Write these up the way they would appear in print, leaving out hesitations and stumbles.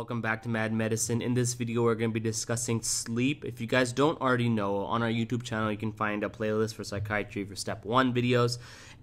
welcome back to Mad Medicine. In this video, we're going to be discussing sleep. If you guys don't already know, on our YouTube channel, you can find a playlist for psychiatry for step 1 videos.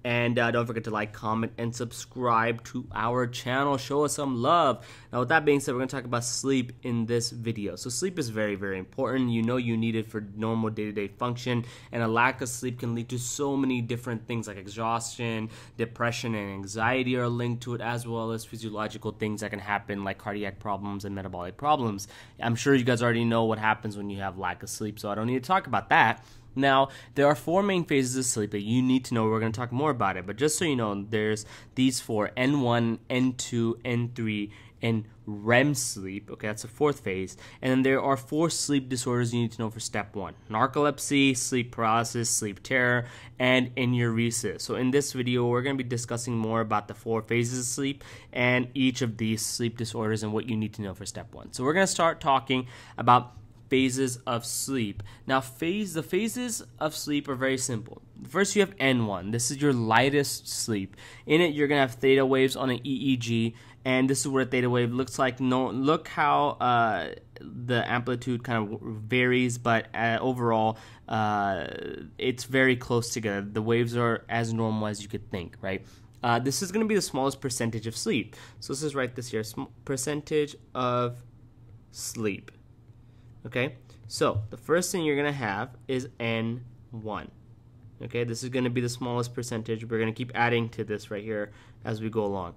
And don't forget to like, comment, and subscribe to our channel. Show us some love. Now, with that being said, we're going to talk about sleep in this video. So sleep is very, very important. You know you need it for normal day-to-day function. And a lack of sleep can lead to so many different things like exhaustion, depression, and anxiety are linked to it, as well as physiological things that can happen like cardiac problems and metabolic problems. I'm sure you guys already know what happens when you have lack of sleep, so I don't need to talk about that. Now, there are 4 main phases of sleep that you need to know. We're going to talk more about it, but just so you know, there's these 4: N1, N2, N3, and REM sleep. Okay, that's the 4th phase. And then there are 4 sleep disorders you need to know for step 1: narcolepsy, sleep paralysis, sleep terror, and enuresis. So in this video, we're going to be discussing more about the 4 phases of sleep and each of these sleep disorders and what you need to know for step 1. So we're going to start talking about phases of sleep. Now, the phases of sleep are very simple. First, you have N1. This is your lightest sleep. In it, you're going to have theta waves on an EEG, and this is what a theta wave looks like. Look how the amplitude kind of varies, but overall, it's very close together. The waves are as normal as you could think, right? This is going to be the smallest percentage of sleep. So this is right this here, percentage of sleep. Okay, so the first thing you're going to have is N1. Okay, this is going to be the smallest percentage. We're going to keep adding to this right here as we go along.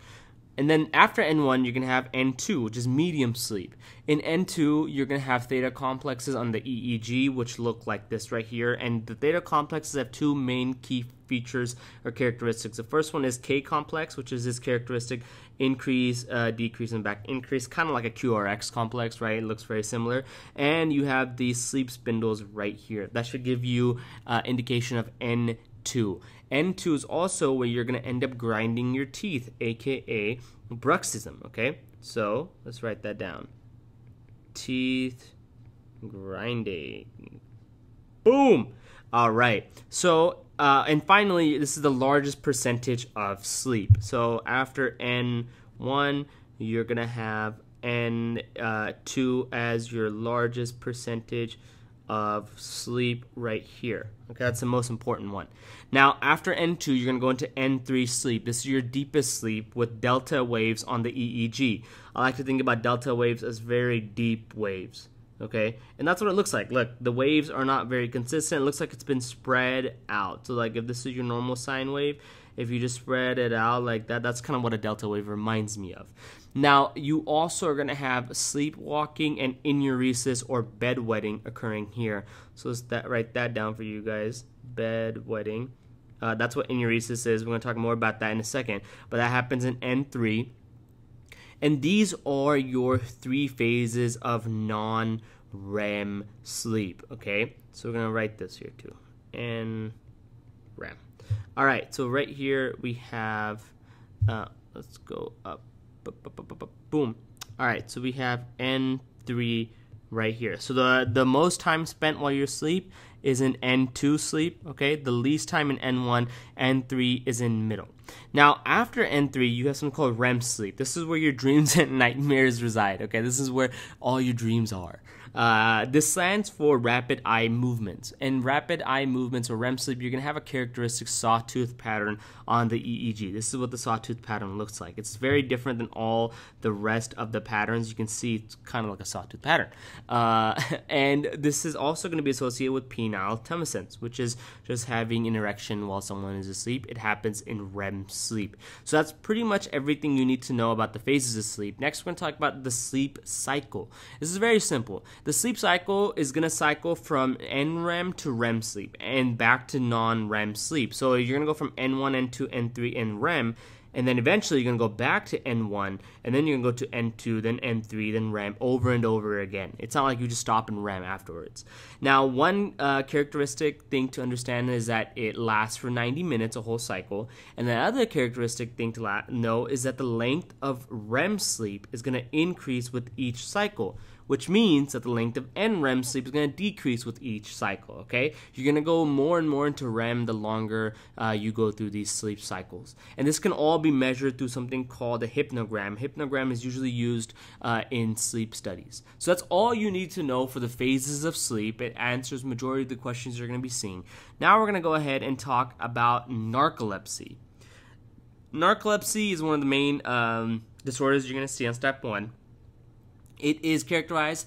And then after N1, you're going to have N2, which is medium sleep. In N2, you're going to have theta complexes on the EEG, which look like this right here. And the theta complexes have 2 main key features or characteristics. The first one is K complex, which is this characteristic: increase, decrease, and back increase, kind of like a QRX complex, right? It looks very similar. And you have these sleep spindles right here. That should give you indication of N2. N2 is also where you're going to end up grinding your teeth, aka bruxism. Okay, so let's write that down. Teeth grinding. Boom. All right. So and finally, this is the largest percentage of sleep. So after N1, you're going to have N2 as your largest percentage of sleep right here. Okay, that's the most important one. Now, after N2, you're going to go into N3 sleep. This is your deepest sleep with delta waves on the EEG. I like to think about delta waves as very deep waves. Okay, and that's what it looks like. Look, the waves are not very consistent. It looks like it's been spread out. So like if this is your normal sine wave, if you just spread it out like that, that's kind of what a delta wave reminds me of. Now, you also are going to have sleepwalking and enuresis or bedwetting occurring here. So let's write that down for you guys, bedwetting. That's what enuresis is. We're going to talk more about that in a second. But that happens in N3. And these are your 3 phases of non-REM sleep, okay? So we're going to write this here too, N-REM. All right, so right here we have, let's go up, boom. All right, so we have N3 right here. So the most time spent while you're asleep is in N2 sleep, okay? The least time in N1, N3 is in middle. Now, after N3, you have something called REM sleep. This is where your dreams and nightmares reside, okay? This is where all your dreams are. This stands for rapid eye movements. In rapid eye movements or REM sleep, you're going to have a characteristic sawtooth pattern on the EEG. This is what the sawtooth pattern looks like. It's very different than all the rest of the patterns. You can see it's kind of like a sawtooth pattern. And this is also going to be associated with penile tumescence, which is just having an erection while someone is asleep. It happens in REM sleep. So that's pretty much everything you need to know about the phases of sleep. Next, we're going to talk about the sleep cycle. This is very simple. The sleep cycle is going to cycle from NREM to REM sleep and back to non-REM sleep. So you're going to go from N1, N2, N3, and REM, and then eventually you're going to go back to N1, and then you're going to go to N2, then N3, then REM, over and over again. It's not like you just stop and REM afterwards. Now, one characteristic thing to understand is that it lasts for 90 minutes, a whole cycle. And the other characteristic thing to know is that the length of REM sleep is going to increase with each cycle, which means that the length of NREM sleep is going to decrease with each cycle, okay? You're going to go more and more into REM the longer you go through these sleep cycles. And this can all be measured through something called a hypnogram. Hypnogram is usually used in sleep studies. So that's all you need to know for the phases of sleep. It answers majority of the questions you're going to be seeing. Now we're going to go ahead and talk about narcolepsy. Narcolepsy is one of the main disorders you're going to see on step one. It is characterized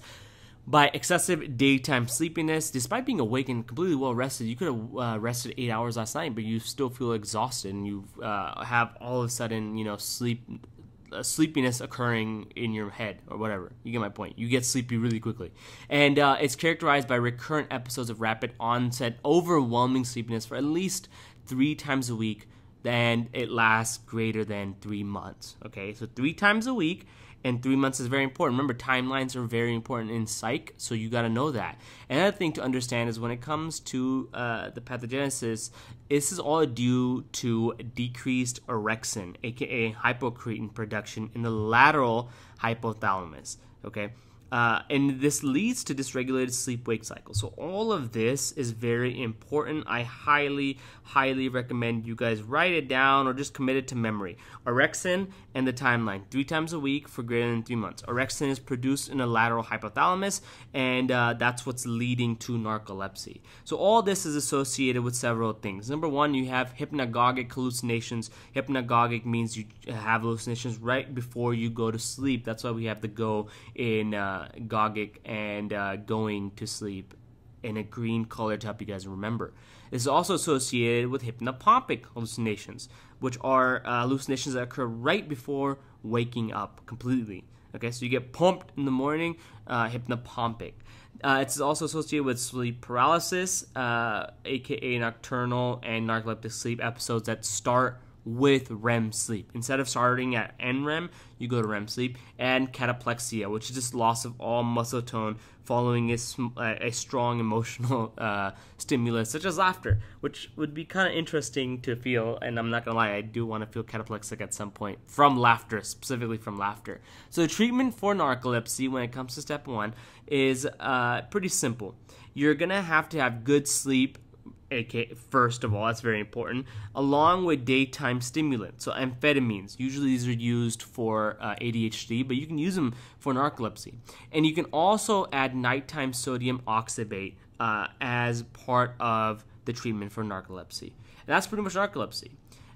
by excessive daytime sleepiness. Despite being awake and completely well rested, you could have rested 8 hours last night, but you still feel exhausted, and you have all of a sudden, you know, sleepiness occurring in your head or whatever. You get my point. You get sleepy really quickly. And it's characterized by recurrent episodes of rapid onset, overwhelming sleepiness for at least 3 times a week, and it lasts greater than 3 months. Okay, so 3 times a week. And 3 months is very important. Remember, timelines are very important in psych, so you got to know that. Another thing to understand is when it comes to the pathogenesis, this is all due to decreased orexin, aka hypocretin production in the lateral hypothalamus. Okay, and this leads to dysregulated sleep-wake cycle. So all of this is very important. I highly, highly recommend you guys write it down or just commit it to memory. Orexin and the timeline, 3 times a week for greater than 3 months. Orexin is produced in the lateral hypothalamus, and that's what's leading to narcolepsy. So all this is associated with several things. Number one, you have hypnagogic hallucinations. Hypnagogic means you have hallucinations right before you go to sleep. That's why we have the go in gogic and going to sleep in a green color to help you guys remember. This is also associated with hypnopompic hallucinations, which are hallucinations that occur right before waking up completely. Okay, so you get pumped in the morning, hypnopompic. It's also associated with sleep paralysis, aka nocturnal and narcoleptic sleep episodes that start with REM sleep. Instead of starting at NREM, you go to REM sleep. And cataplexia, which is just loss of all muscle tone following a strong emotional stimulus, such as laughter, which would be kind of interesting to feel, and I'm not gonna lie, I do want to feel cataplexic at some point from laughter, specifically from laughter. So the treatment for narcolepsy when it comes to step one is pretty simple. You're gonna have to have good sleep, aka, first of all, that's very important, along with daytime stimulants, so amphetamines. Usually these are used for ADHD, but you can use them for narcolepsy. And you can also add nighttime sodium oxybate as part of the treatment for narcolepsy. And that's pretty much narcolepsy.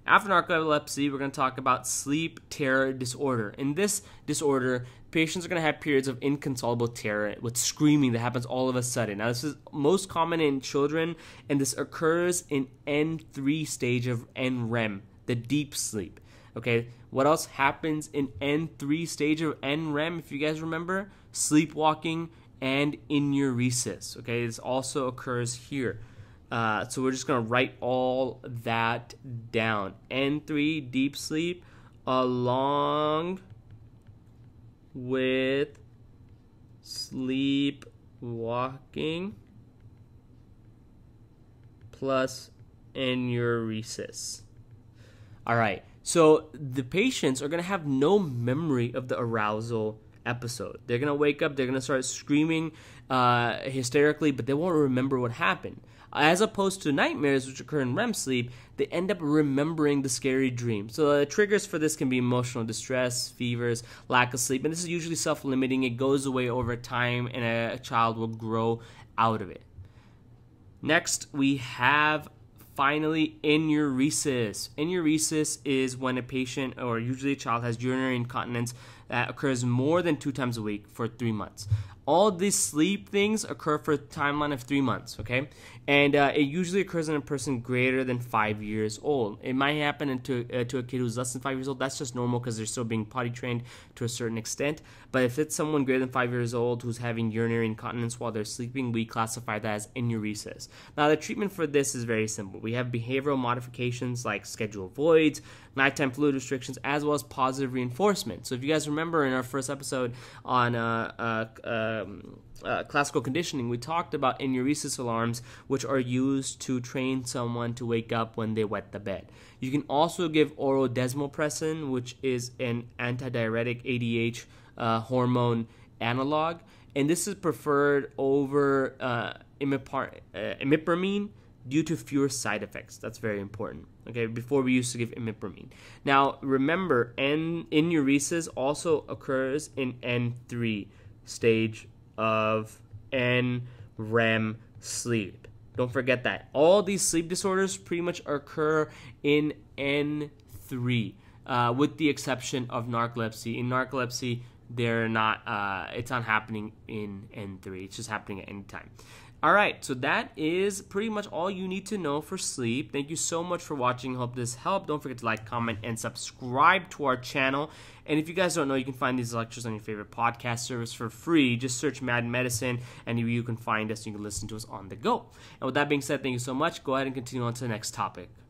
After narcolepsy, we're going to talk about sleep terror disorder. In this disorder, patients are going to have periods of inconsolable terror with screaming that happens all of a sudden. Now, this is most common in children, and this occurs in N3 stage of NREM, the deep sleep. Okay, what else happens in N3 stage of NREM, if you guys remember? Sleepwalking and enuresis. Okay, this also occurs here. So we're just going to write all that down. N3 deep sleep along with sleepwalking plus enuresis. All right. So the patients are going to have no memory of the arousal episode. They're going to wake up, they're going to start screaming hysterically, but they won't remember what happened. As opposed to nightmares, which occur in REM sleep, they end up remembering the scary dream. So the triggers for this can be emotional distress, fevers, lack of sleep, and this is usually self-limiting. It goes away over time, and a child will grow out of it. Next, we have, finally, enuresis. Enuresis is when a patient, or usually a child, has urinary incontinence that occurs more than 2 times a week for 3 months. All these sleep things occur for a timeline of 3 months, okay? And it usually occurs in a person greater than 5 years old. It might happen to a kid who's less than 5 years old. That's just normal because they're still being potty trained to a certain extent. But if it's someone greater than 5 years old who's having urinary incontinence while they're sleeping, we classify that as enuresis. Now, the treatment for this is very simple. We have behavioral modifications like schedule voids, nighttime fluid restrictions, as well as positive reinforcement. So if you guys remember in our first episode on classical conditioning, we talked about enuresis alarms, which are used to train someone to wake up when they wet the bed. You can also give oral desmopressin, which is an antidiuretic ADH hormone analog, and this is preferred over imipramine due to fewer side effects. That's very important. Okay, before we used to give imipramine. Now remember, enuresis also occurs in N3 stage of NREM sleep. Don't forget that. All these sleep disorders pretty much occur in N3, with the exception of narcolepsy. In narcolepsy, they're not. It's not happening in N3. It's just happening at any time. All right, so that is pretty much all you need to know for sleep. Thank you so much for watching. Hope this helped. Don't forget to like, comment, and subscribe to our channel. And if you guys don't know, you can find these lectures on your favorite podcast service for free. Just search Mad Medicine, and you can find us. You can listen to us on the go. And with that being said, thank you so much. Go ahead and continue on to the next topic.